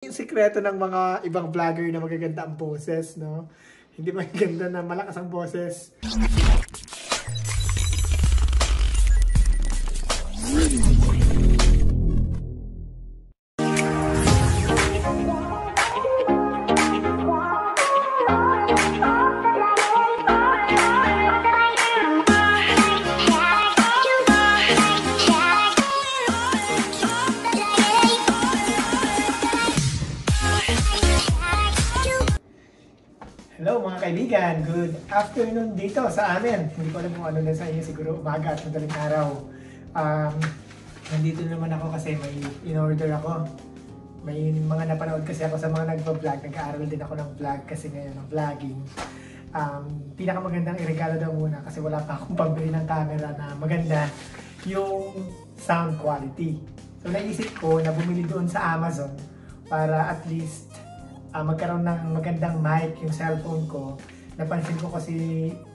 Yung sikreto ng mga ibang vlogger na magaganda ang boses, no? Hindi magaganda na malakas ang boses. Kaibigan, good afternoon dito sa amin. Hindi ko alam kung ano na sa inyo, siguro umaga at madaling araw. Nandito naman ako kasi may in-order ako. May mga napanood kasi ako sa mga nagpa-vlog. Nag-aaral din ako ng vlog kasi ngayon ng vlogging. Pinakamagandang iregalo daw muna kasi wala pa akong pambili ng camera na maganda yung sound quality. So naisip ko na bumili doon sa Amazon para at least magkaroon ng magandang mic yung cellphone ko. Napansin ko kasi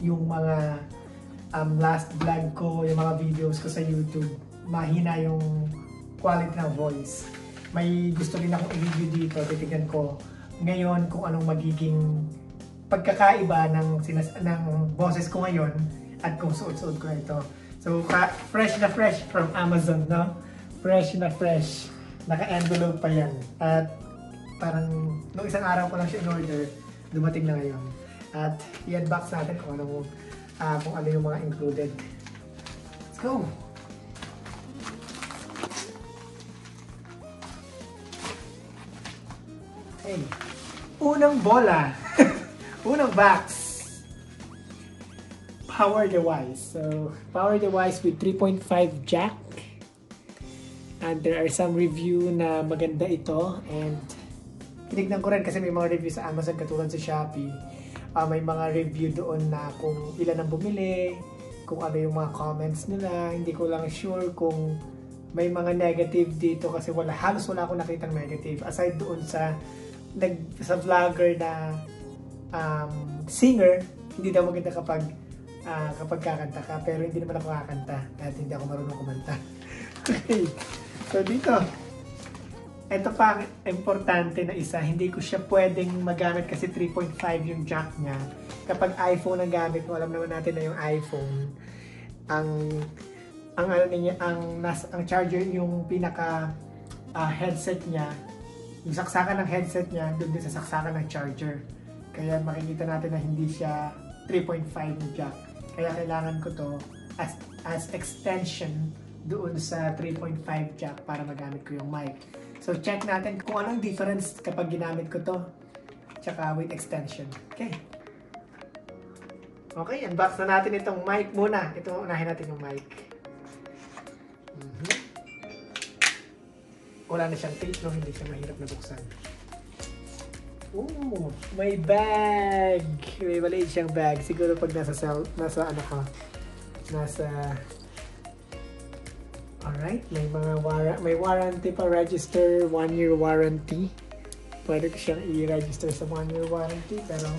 yung mga last vlog ko, yung mga videos ko sa YouTube, mahina yung quality ng voice. May gusto rin akong i-video dito. Titignan ko ngayon kung anong magiging pagkakaiba ng boses ko ngayon at kung suot-suot ko ito. So, fresh na fresh from Amazon, no? Fresh na fresh. Naka-envelope pa yan. At parang nung isang araw ko lang siya in-order, dumating na ngayon. At i-unbox natin kung ano yung mga included. Let's go! Hey, unang bola! Unang box! Power device. So, power device with 3.5 jack. And there are some review na maganda ito. And tinignan ko rin kasi may mga review sa Amazon katulad sa Shopee. May mga review doon na kung ilan ang bumili, kung ano yung mga comments nila. Hindi ko lang sure kung may mga negative dito kasi halos wala akong nakitang negative. Aside doon sa vlogger na singer, hindi daw maganda kapag kakanta ka. Pero hindi naman ako kakanta at hindi ako marunong kumanta. Okay, so dito. Ito pa ang importante na isa, hindi ko siya pwedeng magamit kasi 3.5 yung jack niya. Kapag iPhone ang gamit mo, alam naman natin na yung iPhone, ang charger yung pinaka headset niya, yung saksakan ng headset niya, doon din sa saksakan ng charger. Kaya makikita natin na hindi siya 3.5 yung jack. Kaya kailangan ko to as extension doon sa 3.5 jack para magamit ko yung mic. So, check natin kung anong difference kapag ginamit ko to. Tsaka with extension. Okay. Okay, unbox na natin itong mic muna. Ito, unahin natin yung mic. Wala na siyang tape, no? Hindi siya mahirap na buksan. Ooh, may bag! May maliit siyang bag. Siguro pag nasa alright, may warranty pa, register, 1-year warranty. Pwede ko siyang i-register sa 1-year warranty, pero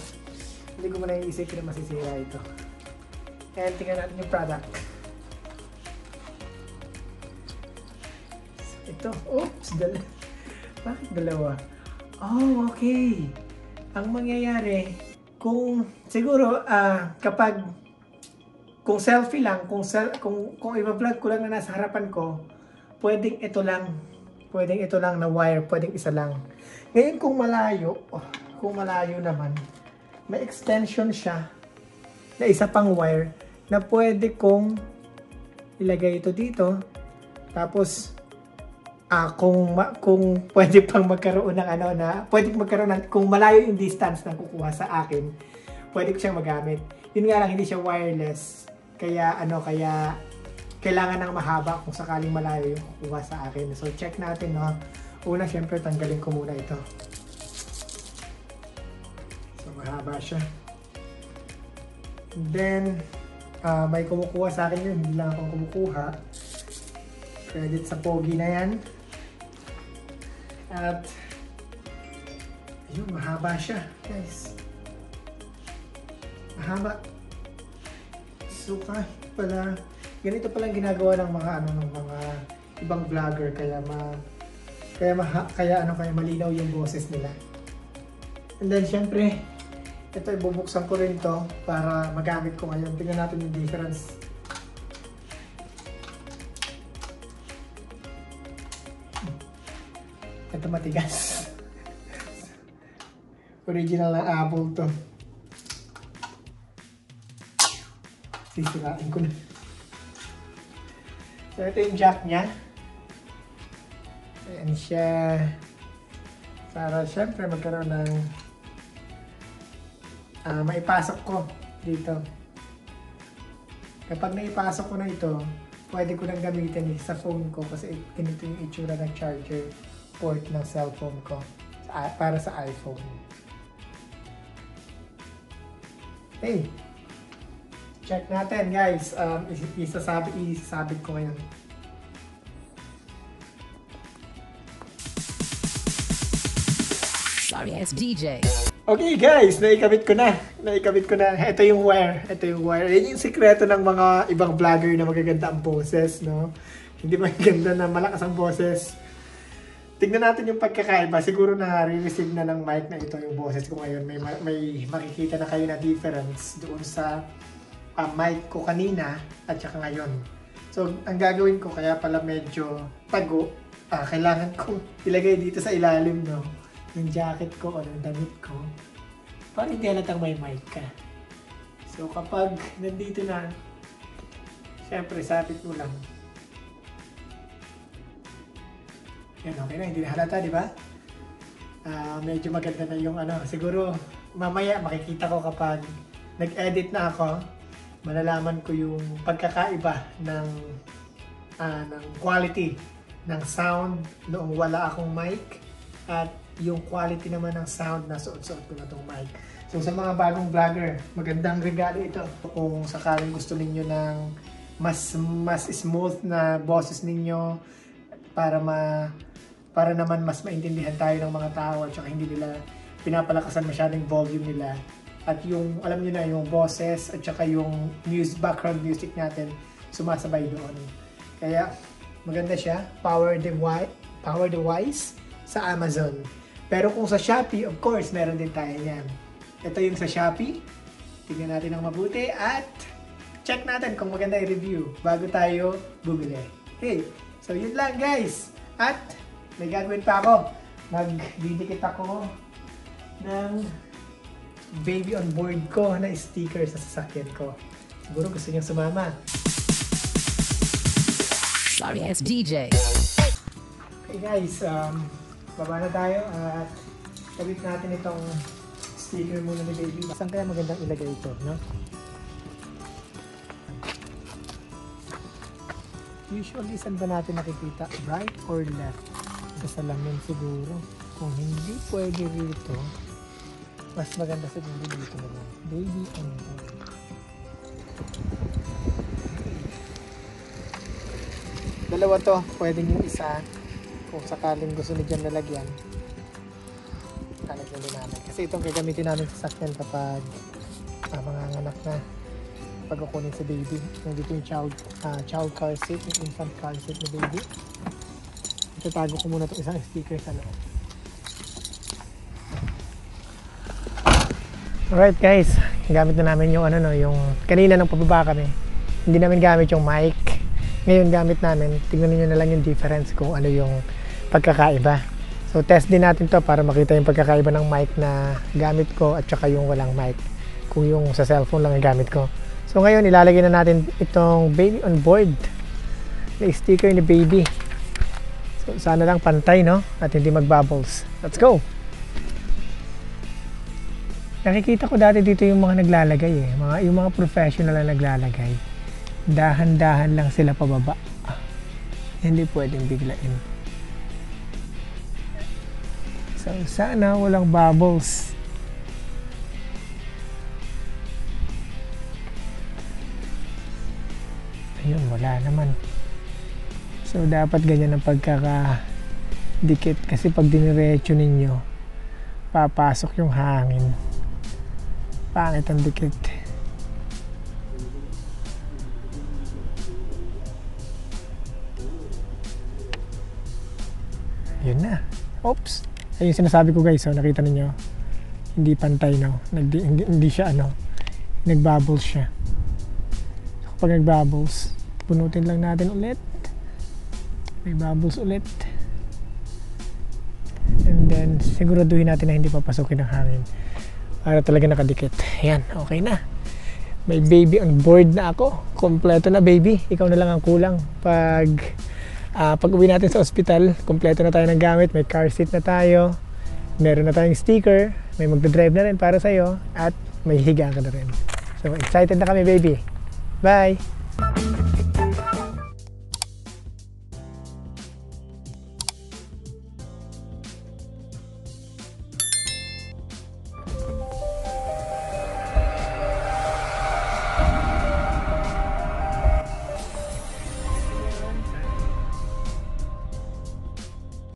hindi ko muna iisip na masisira ito. And tingnan natin yung product. So, ito, oops, bakit dalawa? Oh, okay. Ang mangyayari, kung selfie lang, kung iba-vlog ko lang na nasa harapan ko, pwedeng ito lang. Pwedeng ito lang na wire, pwedeng isa lang. Ngayon kung malayo naman, may extension siya na isa pang wire na pwede kong ilagay ito dito. Tapos kung pwede pang magkaroon ng kung malayo yung distance na kukuha sa akin, pwede ko siyang magamit. Yun nga lang, hindi siya wireless. Kaya kailangan ng mahaba kung sakaling malayo yung kukuha sa akin. So, check natin, no? Una, syempre, tanggalin ko muna ito. So, mahaba siya. And then, may kumukuha sa akin yun. Hindi lang akong kumukuha. Credit sa pogi na yan. At, ayun, mahaba siya, guys. Mahaba. So, ganito palang ginagawa ng mga ibang vlogger, kaya Kaya malinaw yung boses nila. And then syempre, ito ibubuksan ko rin to para magamit ko ngayon. Tingnan natin yung difference. Ito matigas. Original na Apple to. Sisirain ko na. So ito yung jack niya. Ayan siya. Para syempre magkaroon ng maipasok ko dito. Kapag naipasok ko na ito, pwede ko nang gamitin sa phone ko kasi ganito yung itsura ng charger port ng cellphone ko para sa iPhone. Hey! Check natin guys. Isasabit ko ngayon. Sorry, it's DJ. Okay guys, naikabit ko na. Ito yung wire. Yan yung sikreto ng mga ibang vlogger na magaganda ang boses, no? Hindi magaganda na malakas ang boses. Tignan natin yung pagkakaiba. Siguro na re-receive na ng mic na ito yung boses ko ngayon. May makikita na kayo na difference doon sa mic ko kanina at saka ngayon. So, ang gagawin ko kaya pala medyo tago. Kailangan kong ilagay dito sa ilalim, no? Yung jacket ko o yung damit ko. Para hindi halatang may mic ka. So, kapag nandito na, syempre, sapit mo lang. Yan, okay na. Hindi na halata, di ba? Medyo maganda na yung ano. Siguro, mamaya makikita ko kapag nag-edit na ako, malalaman ko yung pagkakaiba ng quality ng sound noong wala akong mic at yung quality naman ng sound na suot-suot ko na itong mic. So sa mga bagong vlogger, magandang regalo ito. Kung sakaling gusto ninyo ng mas smooth na boses ninyo para naman mas maintindihan tayo ng mga tao at saka hindi nila pinapalakasan masyadong volume nila. At yung, alam nyo na, yung boses at saka yung background music natin sumasabay doon. Kaya maganda siya, power device sa Amazon. Pero kung sa Shopee, of course, meron din tayo yan. Ito yung sa Shopee. Tingnan natin ng mabuti at check natin kung maganda yung review bago tayo bumili. Okay, so yun lang guys. At may gagawin pa ako. Magdidikit ako ng baby on board ko na sticker sa sasakyan ko. Siguro gusto niyang sumama. Sorry, it's DJ. Okay guys, baba na tayo at kabit natin itong sticker muna ni baby. Saan kaya magandang ilagay ito, no? Usually, saan ba natin nakikita? Right or left? Sa salamin siguro. Kung hindi pwede rito, mas maganda sa baby dito na lang. Baby on board. Dalawa to. Pwedeng yung isa. Kung sakaling gusto niyo dyan nalagyan. Talagyan din namin. Kasi itong gagamitin namin sa sakyan kapag manganganak na. Kapag kukunin sa baby. Nandito yung child car seat. Yung infant car seat na baby. Itatago ko muna itong isang sticker sa loob. Alright guys, gamit na namin yung yung kanina nung pababa kami. Hindi namin gamit yung mic. Ngayon gamit namin. Tingnan niyo na lang yung difference kung ano yung pagkakaiba. So test din natin to para makita yung pagkakaiba ng mic na gamit ko at saka yung walang mic. Kung yung sa cellphone lang yung gamit ko. So ngayon ilalagay na natin itong baby on board. May sticker ni baby. So sana lang pantay, no? At hindi magbubbles. Let's go! Nakikita ko dati dito yung mga naglalagay yung mga professional na naglalagay. Dahan-dahan lang sila pababa. Hindi pwedeng biglain. So sana walang bubbles. Ayun, wala naman. So dapat ganyan ang pagkakadikit kasi pag diniretso ninyo, papasok yung hangin. Pangit ang dikit. Yun na. Oops. Ay, yung sinasabi ko guys, so nakita ninyo, hindi pantay, no? Hindi siya, ano, nagbubbles siya. So, kapag nagbubbles, punutin lang natin ulit. May bubbles ulit. And then, siguraduhin natin na hindi papasukin ng hangin. Para talaga nakadikit. Ayan, okay na. May baby on board na ako. Kompleto na, baby. Ikaw na lang ang kulang. Pag uwi natin sa ospital, kompleto na tayo ng gamit. May car seat na tayo. Meron na tayong sticker. May magdadrive na rin para sa'yo. At may higa ka na rin. So, excited na kami, baby. Bye!